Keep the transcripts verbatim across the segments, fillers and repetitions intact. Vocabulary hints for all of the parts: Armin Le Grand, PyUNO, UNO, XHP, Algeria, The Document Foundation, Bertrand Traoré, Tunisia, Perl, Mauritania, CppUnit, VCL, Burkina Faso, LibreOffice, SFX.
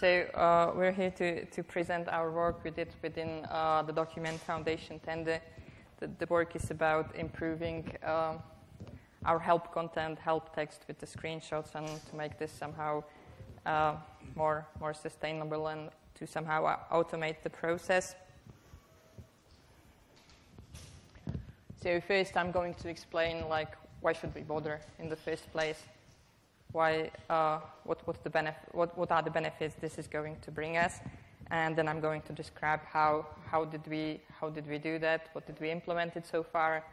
So uh, we're here to, to present our work we did within uh, the Document Foundation, and the, the, the work is about improving uh, our help content, help text with the screenshots, and to make this somehow uh, more, more sustainable and to somehow automate the process. So first, I'm going to explain, like, why should we bother in the first place? Why? Uh, what? What's the benefit? What? What are the benefits this is going to bring us? And then I'm going to describe how. How did we? How did we do that? What did we implement it so far?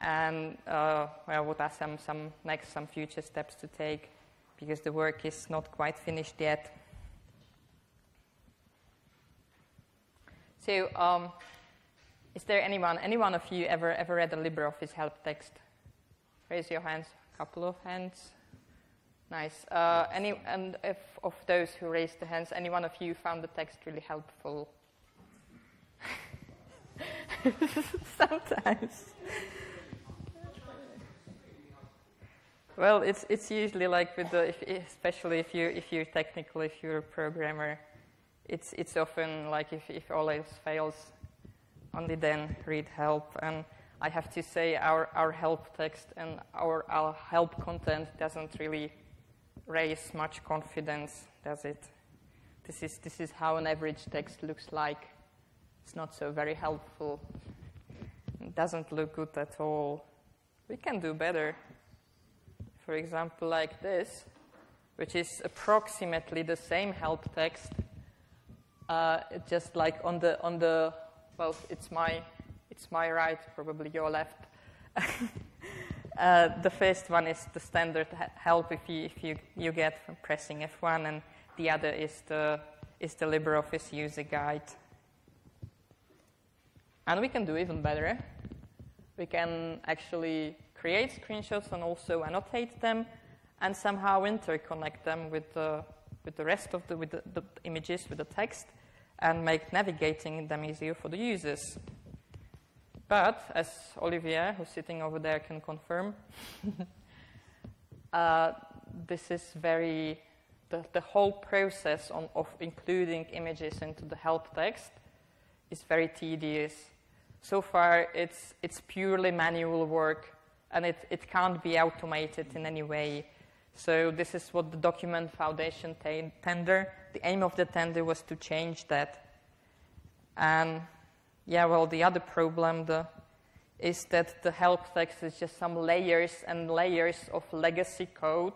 And uh, well, what are some some next some future steps to take? Because the work is not quite finished yet. So. Um, Is there anyone, any one of you ever, ever read a LibreOffice help text? Raise your hands. A couple of hands. Nice. Uh, any, and if of those who raised the hands, any one of you found the text really helpful? Sometimes. Well, it's it's usually like with the, if, especially if you if you're technical, if you're a programmer, it's it's often like if if all else fails. Only then read help, and I have to say our, our help text and our, our help content doesn't really raise much confidence, does it? This is, this is how an average text looks like. It's not so very helpful. It doesn't look good at all. We can do better. For example, like this, which is approximately the same help text, uh, just like on the on the well, it's my, it's my right, probably your left. uh, the first one is the standard help if you if you you get from pressing F one, and the other is the is the LibreOffice user guide. And we can do even better. We can actually create screenshots and also annotate them, and somehow interconnect them with the with the rest of the with the, the images with the text, and make navigating them easier for the users. But, as Olivier, who's sitting over there, can confirm, uh, this is very, the, the whole process on, of including images into the help text is very tedious. So far, it's, it's purely manual work, and it, it can't be automated in any way. So this is what the Document Foundation tender, the aim of the tender was to change that. And yeah, well, the other problem the, is that the help text is just some layers and layers of legacy code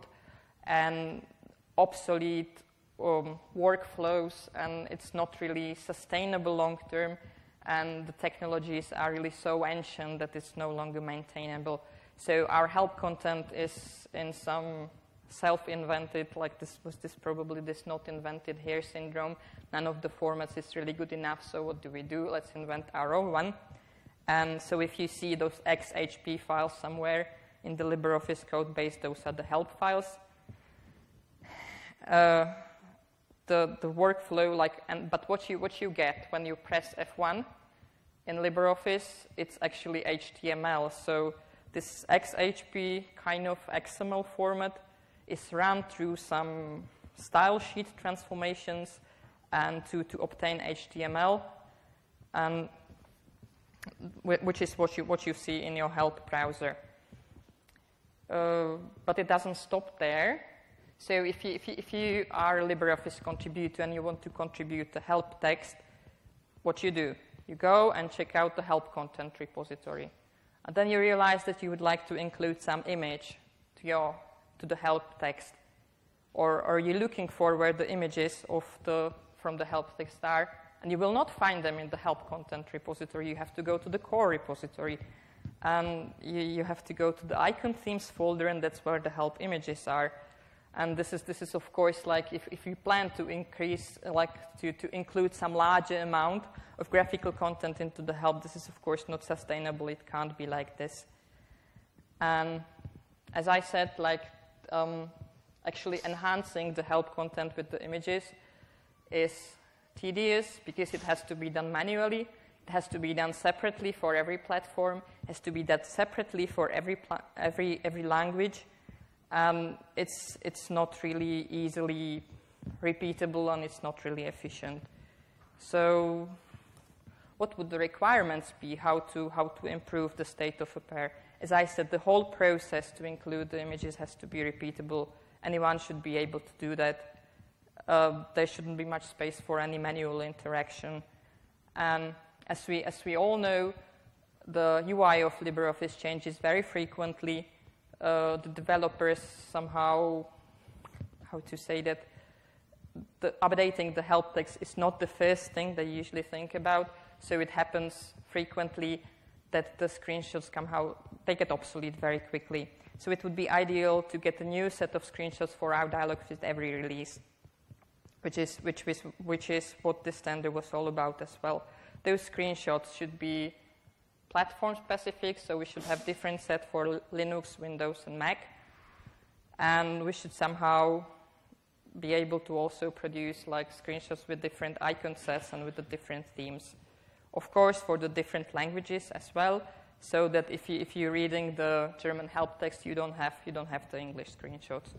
and obsolete um, workflows, and it's not really sustainable long term, and the technologies are really so ancient that it's no longer maintainable. So our help content is in some self-invented, like this was this probably this not invented here syndrome. None of the formats is really good enough, so what do we do? Let's invent our own one. And so if you see those X H P files somewhere in the LibreOffice code base, those are the help files. Uh, the the workflow, like, and but what you what you get when you press F one in LibreOffice, it's actually H T M L. So this X H P kind of X M L format is run through some style sheet transformations and to, to obtain H T M L, and which is what you, what you see in your help browser. Uh, but it doesn't stop there. So if you, if you, if you are a LibreOffice contributor and you want to contribute the help text, what you do? You go and check out the help content repository. And then you realize that you would like to include some image to your to the help text, or are you looking for where the images of the from the help text are, and you will not find them in the help content repository. You have to go to the core repository, and you, you have to go to the icon themes folder, and that's where the help images are. And this is this is of course, like, if if you plan to increase, like, to to include some larger amount of graphical content into the help, this is of course not sustainable. It can't be like this. And as I said, like. Um, actually enhancing the help content with the images is tedious because it has to be done manually, it has to be done separately for every platform, it has to be done separately for every pla every every language. Um, it's it's not really easily repeatable and it's not really efficient. So what would the requirements be? How to, how to improve the state of repair? As I said, the whole process to include the images has to be repeatable. Anyone should be able to do that. Uh, there shouldn't be much space for any manual interaction. And as we, as we all know, the U I of LibreOffice changes very frequently. Uh, the developers somehow, how to say that, the updating the help text is not the first thing they usually think about. So it happens frequently that the screenshots somehow, they get obsolete very quickly. So it would be ideal to get a new set of screenshots for our dialogue with every release, which is, which is, which is what this standard was all about as well. Those screenshots should be platform-specific, so we should have different set for Linux, Windows, and Mac. And we should somehow be able to also produce like screenshots with different icon sets and with the different themes. Of course, for the different languages as well, so that if, you, if you're reading the German help text, you don't have, you don't have the English screenshots.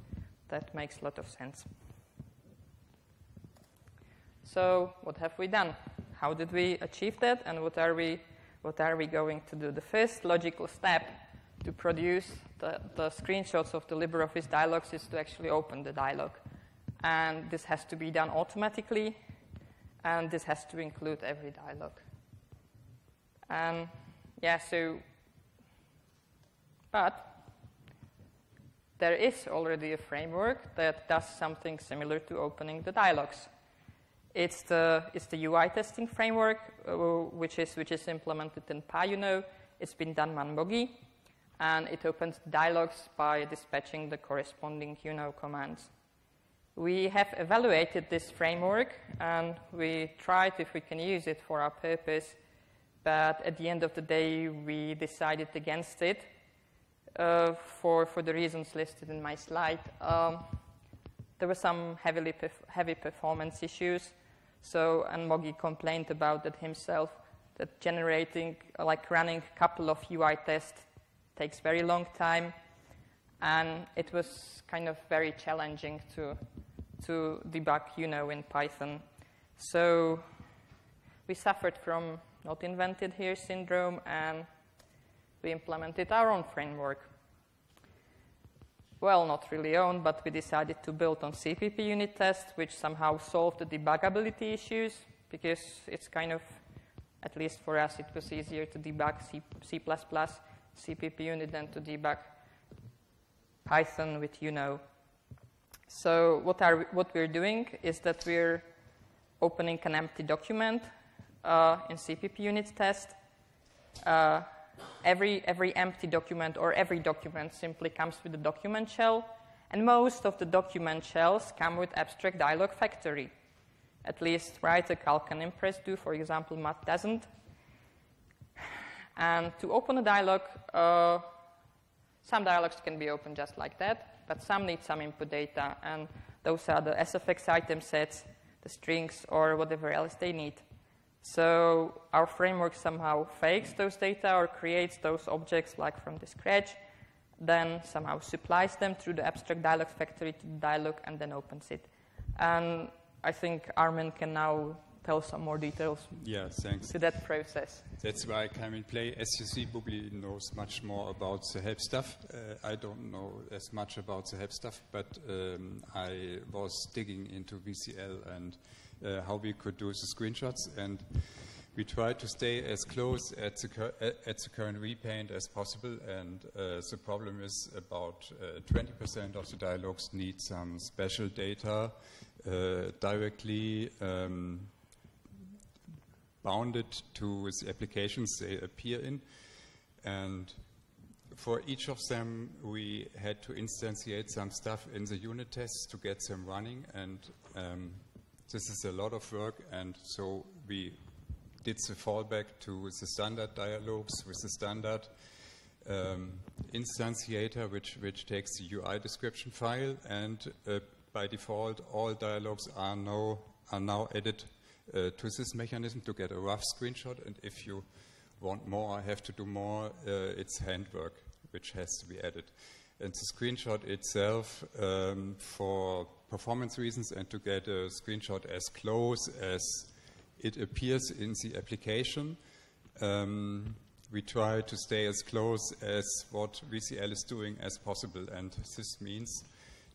That makes a lot of sense. So what have we done? How did we achieve that, and what are we, what are we going to do? The first logical step to produce the, the screenshots of the LibreOffice dialogues is to actually open the dialogue. And this has to be done automatically, and this has to include every dialogue. And yeah, so, but there is already a framework that does something similar to opening the dialogues. It's the, it's the U I testing framework, uh, which, is, which is implemented in PyUNO. It's been done manbogi, and it opens dialogues by dispatching the corresponding U N O commands. We have evaluated this framework, and we tried if we can use it for our purpose, but at the end of the day, we decided against it uh, for, for the reasons listed in my slide. Um, there were some heavily perf heavy performance issues. So, and Mogi complained about that himself, that generating, like running a couple of U I tests takes very long time. And it was kind of very challenging to, to debug, you know, in Python. So we suffered from not invented here syndrome, and we implemented our own framework. Well, not really own, but we decided to build on CppUnit test, which somehow solved the debuggability issues, because it's kind of, at least for us, it was easier to debug C++, CppUnit than to debug Python with U N O. So what, are we, what we're doing is that we're opening an empty document uh, in CppUnit test. Uh, Every, every empty document or every document simply comes with a document shell, and most of the document shells come with abstract dialog factory. At least Writer, Calc, and Impress do. For example, Math doesn't. And to open a dialog, uh, some dialogs can be opened just like that, but some need some input data, and those are the S F X item sets, the strings, or whatever else they need. So our framework somehow fakes those data or creates those objects like from the scratch, then somehow supplies them through the abstract dialog factory to the dialog, and then opens it. And I think Armin can now tell some more details yeah, thanks. to that process. That's why I came in play. As you see, Bubli knows much more about the help stuff. Uh, I don't know as much about the help stuff, but um, I was digging into V C L and Uh, how we could do the screenshots, and we tried to stay as close at the, cur at the current repaint as possible, and uh, the problem is about twenty percent uh, of the dialogues need some special data uh, directly um, bounded to the applications they appear in, and for each of them we had to instantiate some stuff in the unit tests to get them running, and um, this is a lot of work, and so we did the fallback to the standard dialogues with the standard um, instantiator, which, which takes the U I description file, and uh, by default all dialogues are now, are now added uh, to this mechanism to get a rough screenshot, and if you want more, have to do more, uh, it's handwork, which has to be added. and the screenshot itself um, for performance reasons, and to get a screenshot as close as it appears in the application. Um, we try to stay as close as what V C L is doing as possible, and this means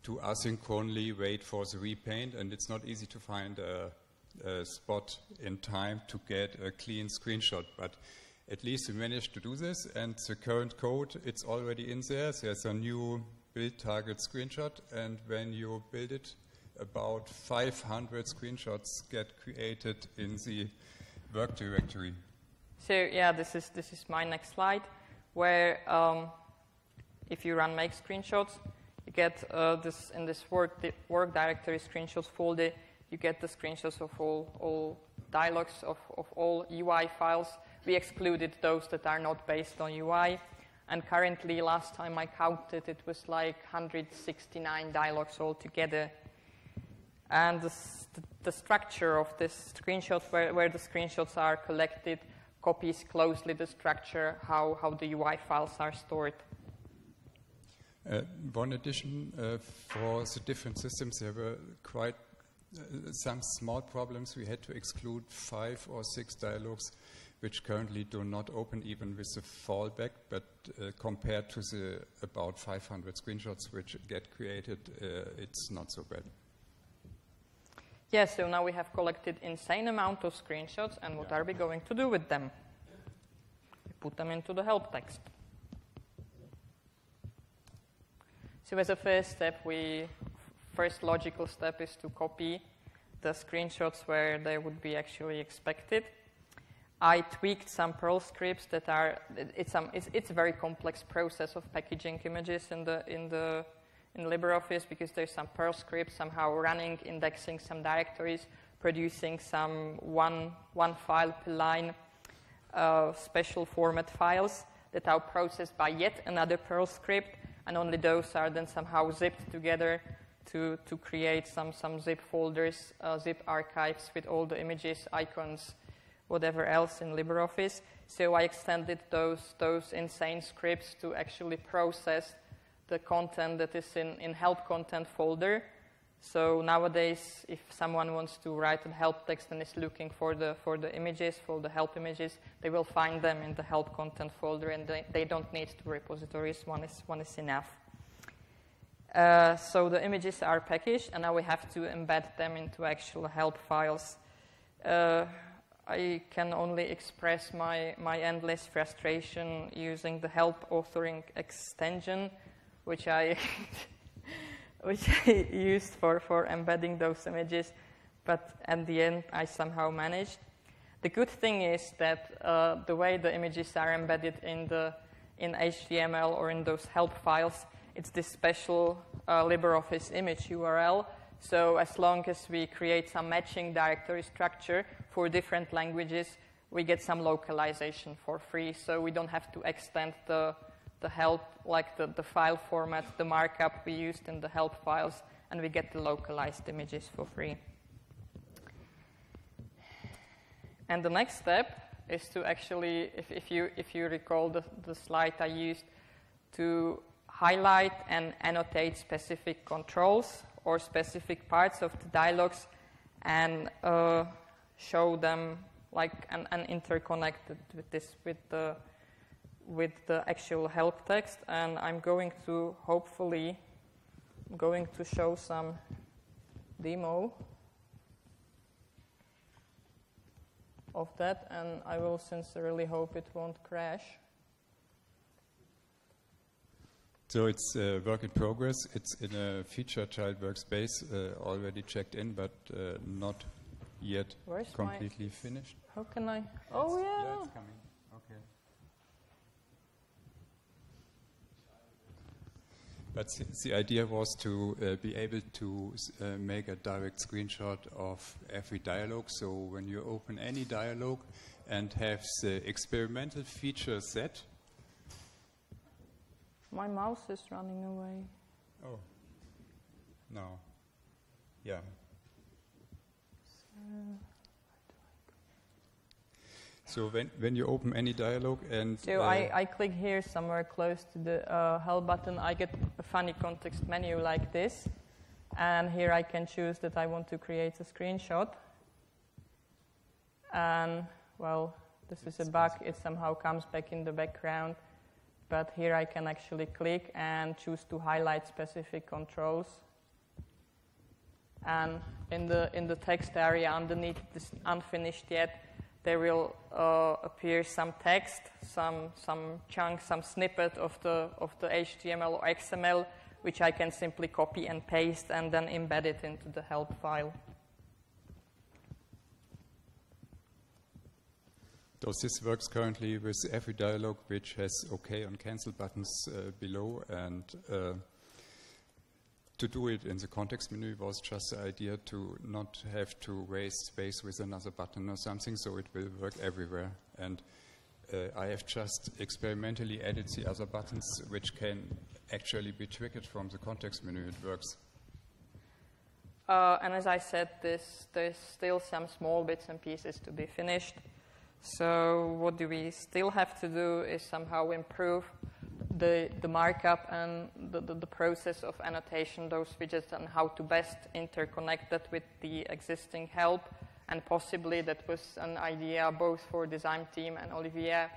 to asynchronously wait for the repaint, and it's not easy to find a, a spot in time to get a clean screenshot, but at least we managed to do this, and the current code, it's already in there. There's a new build target screenshot, and when you build it, about five hundred screenshots get created in the work directory. So yeah, this is, this is my next slide, where um, if you run make screenshots, you get uh, this in this work, di work directory screenshots folder, you get the screenshots of all, all dialogues of, of all U I files. We excluded those that are not based on U I. And currently, last time I counted, it was like one hundred sixty-nine dialogues altogether. And the, st the structure of this screenshot, where, where the screenshots are collected, copies closely the structure, how, how the U I files are stored. Uh, one addition uh, for the different systems, there were quite uh, some small problems. We had to exclude five or six dialogues which currently do not open even with the fallback, but uh, compared to the about five hundred screenshots which get created, uh, it's not so bad. Yeah, so now we have collected insane amount of screenshots, and what yeah. are we going to do with them? We put them into the help text. So as a first step, we, first logical step is to copy the screenshots where they would be actually expected. I tweaked some Perl scripts that are, it's, some, it's, it's a very complex process of packaging images in the, in the in LibreOffice, because there's some Perl scripts somehow running, indexing some directories, producing some one, one file per line uh, special format files that are processed by yet another Perl script, and only those are then somehow zipped together to, to create some, some zip folders, uh, zip archives with all the images, icons, whatever else in LibreOffice. So I extended those, those insane scripts to actually process the content that is in, in help content folder. So nowadays, if someone wants to write a help text and is looking for the, for the images, for the help images, they will find them in the help content folder, and they, they don't need two repositories. One is, one is enough. Uh, so the images are packaged, and now we have to embed them into actual help files. Uh, I can only express my, my endless frustration using the help authoring extension, which I, which I used for, for embedding those images, but at the end I somehow managed. The good thing is that uh, the way the images are embedded in, the, in H T M L or in those help files, it's this special uh, LibreOffice image U R L. So as long as we create some matching directory structure for different languages, we get some localization for free. So we don't have to extend the, the help, like the, the file format, the markup we used in the help files, and we get the localized images for free. And the next step is to actually, if, if, you, if you recall the, the slide I used, to highlight and annotate specific controls or specific parts of the dialogues, and uh, show them like and, and interconnected with this with the with the actual help text. And I'm going to hopefully going to show some demo of that, and I will sincerely hope it won't crash. So it's a uh, work in progress. It's in a feature child workspace, uh, already checked in, but uh, not yet Where's completely finished. How can I? Oh, it's, yeah. yeah. It's coming. Okay. But th the idea was to uh, be able to uh, make a direct screenshot of every dialogue. So when you open any dialogue and have the experimental feature set. My mouse is running away. Oh, no. Yeah. So, So when, when you open any dialog and... So uh, I, I click here somewhere close to the uh, help button, I get a funny context menu like this. And here I can choose that I want to create a screenshot. And, well, this is a bug. It somehow comes back in the background. But here I can actually click and choose to highlight specific controls. And in the, in the text area underneath this unfinished yet, there will uh, appear some text, some, some chunk, some snippet of the, of the H T M L or X M L, which I can simply copy and paste and then embed it into the help file. Does this works currently with every dialog which has OK and cancel buttons uh, below, and uh, to do it in the context menu was just the idea to not have to waste space with another button or something, so it will work everywhere. And uh, I have just experimentally added the other buttons which can actually be triggered from the context menu. It works. Uh, and as I said, this, there's still some small bits and pieces to be finished. So what do we still have to do is somehow improve the, the markup and the, the, the process of annotation, those widgets, and how to best interconnect that with the existing help. And possibly that was an idea both for design team and Olivier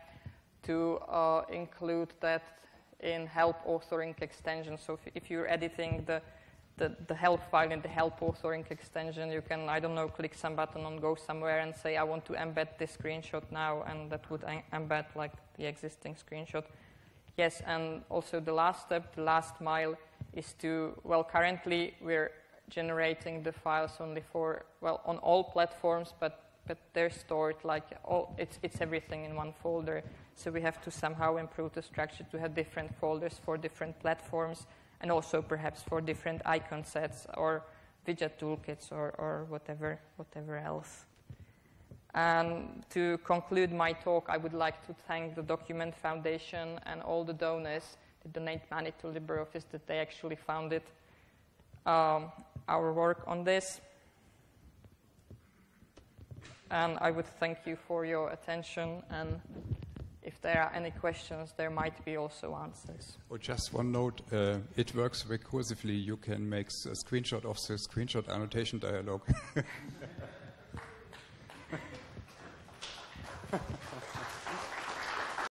to uh, include that in help authoring extension. So if, if you're editing the, the, the help file in the help authoring extension, you can, I don't know, click some button and go somewhere and say, I want to embed this screenshot now, and that would embed like the existing screenshot. Yes, and also the last step, the last mile, is to, well, currently we're generating the files only for, well, on all platforms, but but they're stored like, all, it's, it's everything in one folder. So we have to somehow improve the structure to have different folders for different platforms, and also perhaps for different icon sets or widget toolkits or, or whatever, whatever else. And to conclude my talk, I would like to thank the Document Foundation and all the donors that donate money to LibreOffice, that they actually funded um, our work on this. And I would thank you for your attention, and if there are any questions, there might be also answers. Oh, just one note. Uh, it works recursively. You can make a screenshot of the screenshot annotation dialog.